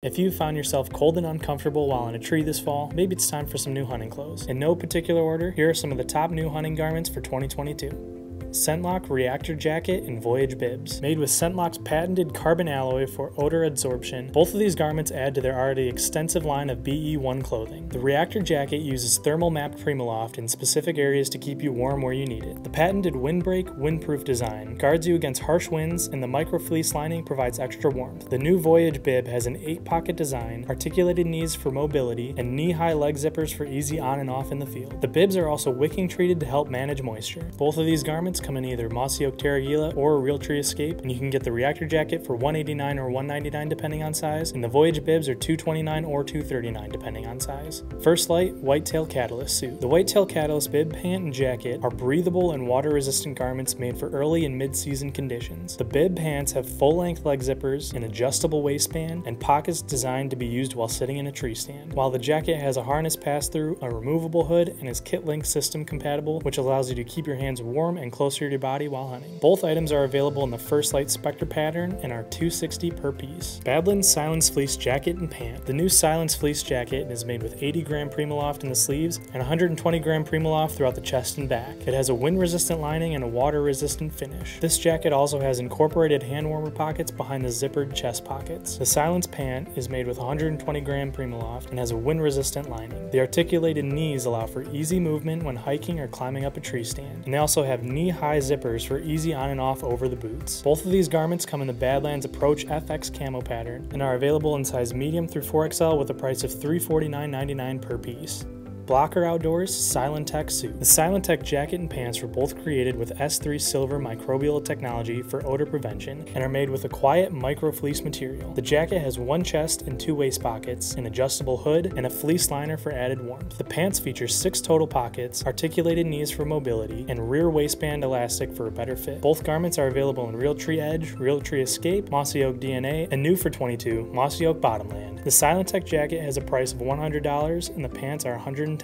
If you found yourself cold and uncomfortable while in a tree this fall, maybe it's time for some new hunting clothes. In no particular order, here are some of the top new hunting garments for 2022. ScentLok Reactor Jacket and Voyage Bibs. Made with ScentLok's patented carbon alloy for odor absorption, both of these garments add to their already extensive line of BE1 clothing. The Reactor Jacket uses thermal mapped Primaloft in specific areas to keep you warm where you need it. The patented Windbreak windproof design guards you against harsh winds, and the micro fleece lining provides extra warmth. The new Voyage Bib has an 8-pocket design, articulated knees for mobility, and knee-high leg zippers for easy on and off in the field. The bibs are also wicking treated to help manage moisture. Both of these garments come in either Mossy Oak Terragila or Realtree Escape, and you can get the Reactor Jacket for $189 or $199 depending on size, and the Voyage Bibs are $229 or $239 depending on size. First Lite Whitetail Catalyst Suit. The Whitetail Catalyst bib, pant, and jacket are breathable and water-resistant garments made for early and mid-season conditions. The bib pants have full-length leg zippers, an adjustable waistband, and pockets designed to be used while sitting in a tree stand, while the jacket has a harness pass-through, a removable hood, and is KitLink system compatible, which allows you to keep your hands warm and closer to your body while hunting. Both items are available in the First Lite Specter pattern and are $260 per piece. Badlands Silence Fleece Jacket and Pant. The new Silence Fleece Jacket is made with 80-gram Primaloft in the sleeves and 120-gram Primaloft throughout the chest and back. It has a wind-resistant lining and a water-resistant finish. This jacket also has incorporated hand warmer pockets behind the zippered chest pockets. The Silence Pant is made with 120-gram Primaloft and has a wind-resistant lining. The articulated knees allow for easy movement when hiking or climbing up a tree stand, and they also have knee-high zippers for easy on and off over the boots. Both of these garments come in the Badlands Approach FX camo pattern and are available in size medium through 4XL with a price of $349.99 per piece. Blocker Outdoors Silentec Suit. The Silentec jacket and pants were both created with S3 Silver Microbial Technology for odor prevention and are made with a quiet micro fleece material. The jacket has one chest and 2 waist pockets, an adjustable hood, and a fleece liner for added warmth. The pants feature 6 total pockets, articulated knees for mobility, and rear waistband elastic for a better fit. Both garments are available in Realtree Edge, Realtree Escape, Mossy Oak DNA, and new for 22, Mossy Oak Bottomland. The Silentec jacket has a price of $100 and the pants are $110.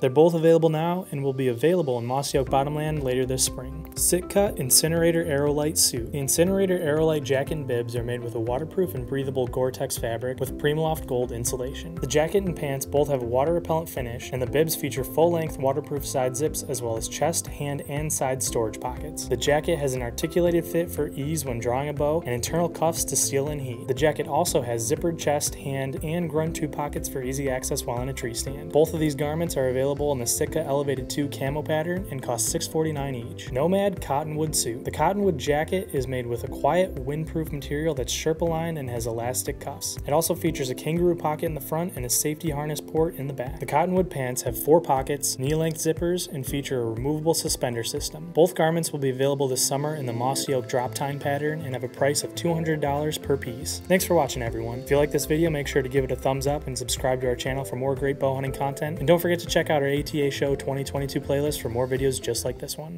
They're both available now and will be available in Mossy Oak Bottomland later this spring. Sitka Incinerator Aerolite Suit. The Incinerator Aerolite jacket and bibs are made with a waterproof and breathable Gore-Tex fabric with Primaloft Gold insulation. The jacket and pants both have a water-repellent finish, and the bibs feature full-length waterproof side zips as well as chest, hand, and side storage pockets. The jacket has an articulated fit for ease when drawing a bow and internal cuffs to seal in heat. The jacket also has zippered chest, hand, and grunt tube pockets for easy access while in a tree stand. Both of these garments are available in the Sitka Elevated 2 camo pattern and cost $649 each. Nomad Cottonwood Suit. The Cottonwood jacket is made with a quiet, windproof material that's Sherpa lined and has elastic cuffs. It also features a kangaroo pocket in the front and a safety harness port in the back. The Cottonwood pants have 4 pockets, knee-length zippers, and feature a removable suspender system. Both garments will be available this summer in the Mossy Oak Drop-Tine pattern and have a price of $200 per piece. Thanks for watching, everyone. If you like this video, make sure to give it a thumbs up and subscribe to our channel for more great bow hunting content. And don't forget to check out our ATA Show 2022 playlist for more videos just like this one.